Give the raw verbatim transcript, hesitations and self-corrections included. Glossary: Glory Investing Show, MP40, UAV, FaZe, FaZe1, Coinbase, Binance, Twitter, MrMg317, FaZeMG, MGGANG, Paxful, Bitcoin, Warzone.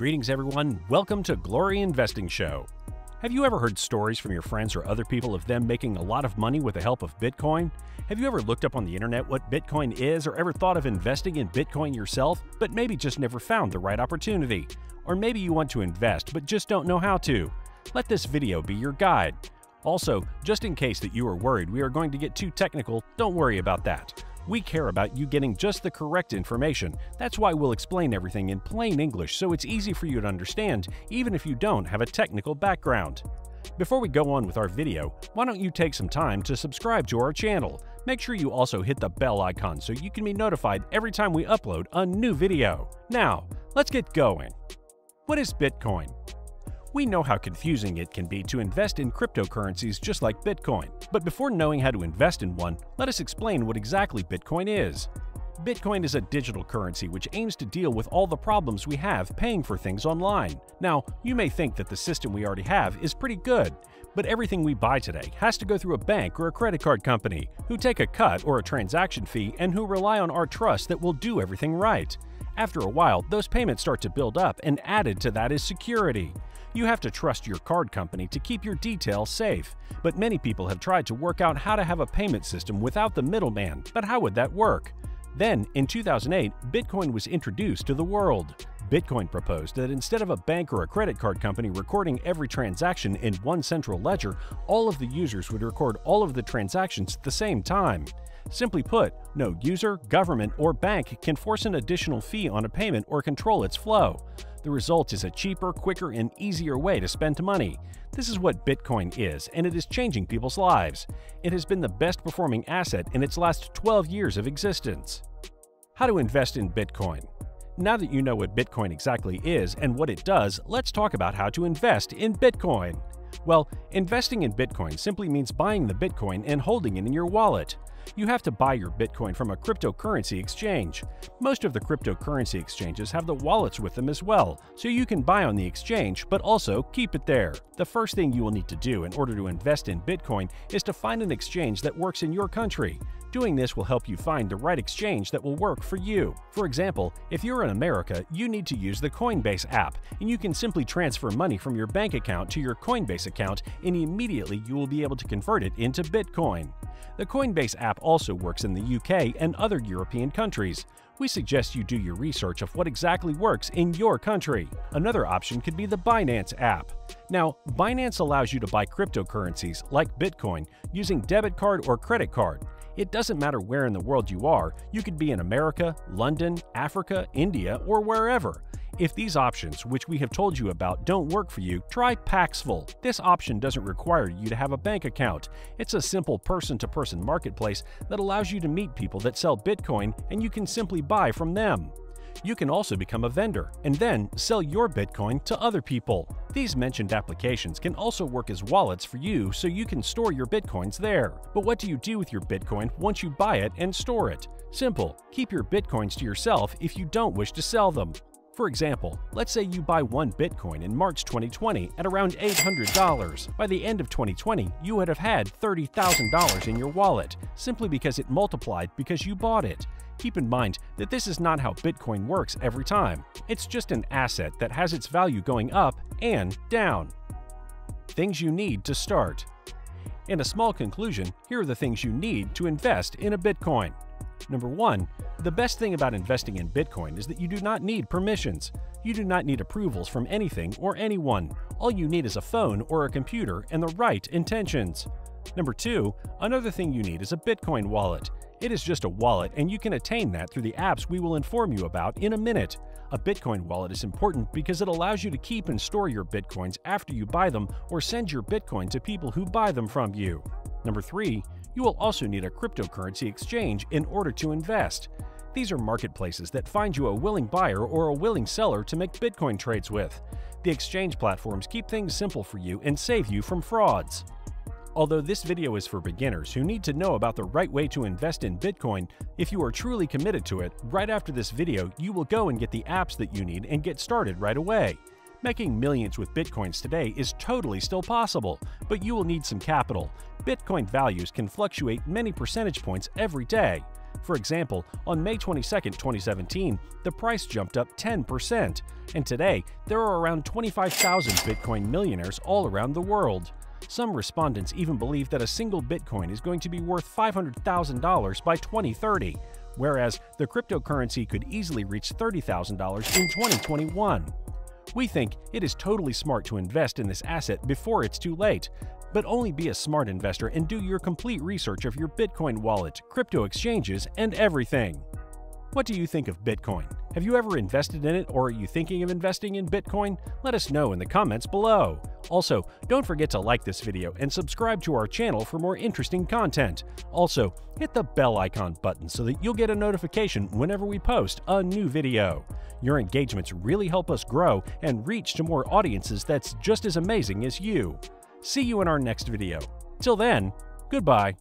Greetings, everyone. Welcome to Glory Investing Show. Have you ever heard stories from your friends or other people of them making a lot of money with the help of Bitcoin? Have you ever looked up on the internet what Bitcoin is or ever thought of investing in Bitcoin yourself, but maybe just never found the right opportunity? Or maybe you want to invest but just don't know how to? Let this video be your guide. Also, just in case that you are worried we are going to get too technical, don't worry about that. We care about you getting just the correct information. That's why we'll explain everything in plain English so it's easy for you to understand, even if you don't have a technical background. Before we go on with our video, why don't you take some time to subscribe to our channel? Make sure you also hit the bell icon so you can be notified every time we upload a new video. Now, let's get going. What is Bitcoin? We know how confusing it can be to invest in cryptocurrencies just like Bitcoin, but before knowing how to invest in one, let us explain what exactly Bitcoin is. Bitcoin is a digital currency which aims to deal with all the problems we have paying for things online. Now, you may think that the system we already have is pretty good, but everything we buy today has to go through a bank or a credit card company, who take a cut or a transaction fee and who rely on our trust that we'll do everything right. After a while, those payments start to build up, and added to that is security. You have to trust your card company to keep your details safe. But many people have tried to work out how to have a payment system without the middleman, but how would that work? Then, in two thousand eight, Bitcoin was introduced to the world. Bitcoin proposed that instead of a bank or a credit card company recording every transaction in one central ledger, all of the users would record all of the transactions at the same time. Simply put, no user, government, or bank can force an additional fee on a payment or control its flow. The result is a cheaper, quicker, and easier way to spend money. This is what Bitcoin is, and it is changing people's lives. It has been the best performing asset in its last twelve years of existence. How to invest in Bitcoin? Now that you know what Bitcoin exactly is and what it does, let's talk about how to invest in Bitcoin. Well, investing in Bitcoin simply means buying the Bitcoin and holding it in your wallet. You have to buy your Bitcoin from a cryptocurrency exchange. Most of the cryptocurrency exchanges have the wallets with them as well, so you can buy on the exchange but also keep it there. The first thing you will need to do in order to invest in Bitcoin is to find an exchange that works in your country. Doing this will help you find the right exchange that will work for you. For example, if you're in America, you need to use the Coinbase app, and you can simply transfer money from your bank account to your Coinbase account, and immediately you will be able to convert it into Bitcoin. The Coinbase app also works in the U K and other European countries. We suggest you do your research of what exactly works in your country. Another option could be the Binance app. Now, Binance allows you to buy cryptocurrencies, like Bitcoin, using debit card or credit card. It doesn't matter where in the world you are, you could be in America, London, Africa, India, or wherever. If these options, which we have told you about, don't work for you, try Paxful. This option doesn't require you to have a bank account. It's a simple person-to-person marketplace that allows you to meet people that sell Bitcoin, and you can simply buy from them. You can also become a vendor and then sell your Bitcoin to other people. These mentioned applications can also work as wallets for you, so you can store your Bitcoins there. But what do you do with your Bitcoin once you buy it and store it? Simple, keep your Bitcoins to yourself if you don't wish to sell them. For example, let's say you buy one Bitcoin in March twenty twenty at around eight hundred dollars. By the end of twenty twenty, you would have had thirty thousand dollars in your wallet, simply because it multiplied because you bought it. Keep in mind that this is not how Bitcoin works every time. It's just an asset that has its value going up and down. Things you need to start. In a small conclusion, here are the things you need to invest in a Bitcoin. Number one, the best thing about investing in Bitcoin is that you do not need permissions. You do not need approvals from anything or anyone. All you need is a phone or a computer and the right intentions. Number two, another thing you need is a Bitcoin wallet. It is just a wallet, and you can attain that through the apps we will inform you about in a minute. A Bitcoin wallet is important because it allows you to keep and store your Bitcoins after you buy them or send your Bitcoin to people who buy them from you. Number three, you will also need a cryptocurrency exchange in order to invest. These are marketplaces that find you a willing buyer or a willing seller to make Bitcoin trades with. The exchange platforms keep things simple for you and save you from frauds. Although this video is for beginners who need to know about the right way to invest in Bitcoin, if you are truly committed to it, right after this video you will go and get the apps that you need and get started right away. Making millions with Bitcoins today is totally still possible, but you will need some capital. Bitcoin values can fluctuate many percentage points every day. For example, on May twenty-second, twenty seventeen, the price jumped up ten percent, and today there are around twenty-five thousand Bitcoin millionaires all around the world. Some respondents even believe that a single Bitcoin is going to be worth five hundred thousand dollars by twenty thirty, whereas the cryptocurrency could easily reach thirty thousand dollars in twenty twenty-one. We think it is totally smart to invest in this asset before it's too late, but only be a smart investor and do your complete research of your Bitcoin wallet, crypto exchanges, and everything. What do you think of Bitcoin? Have you ever invested in it, or are you thinking of investing in Bitcoin? Let us know in the comments below. Also, don't forget to like this video and subscribe to our channel for more interesting content. Also, hit the bell icon button so that you'll get a notification whenever we post a new video. Your engagements really help us grow and reach to more audiences that's just as amazing as you. See you in our next video. Till then, goodbye.